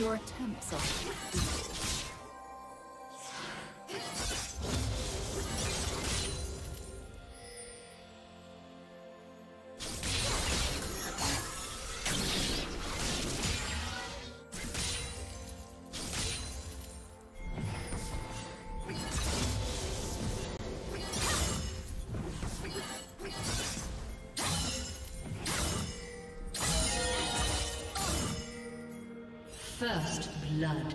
Your attempts are... First blood.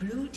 Blue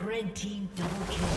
Red team double kill.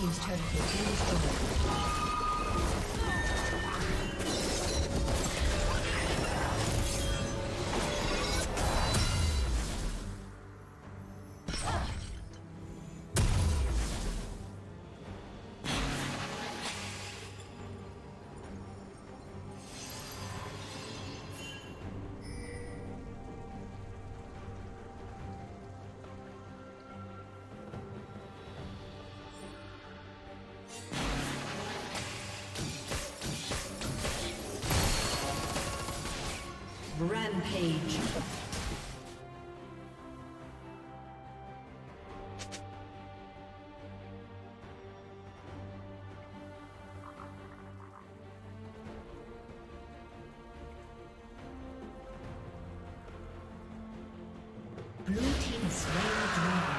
team's turret has been destroyed. Rampage. Blue team slain the dragon.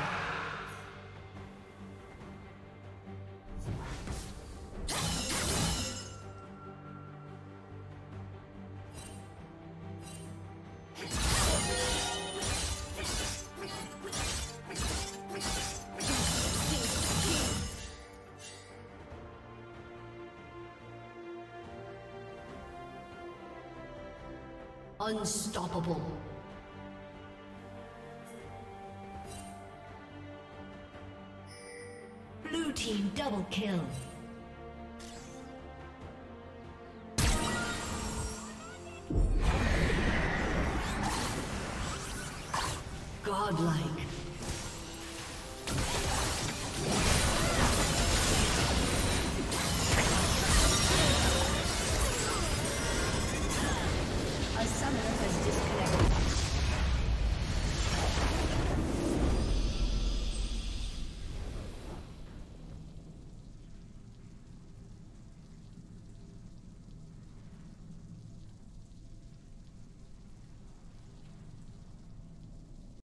Unstoppable. Blue team double kill.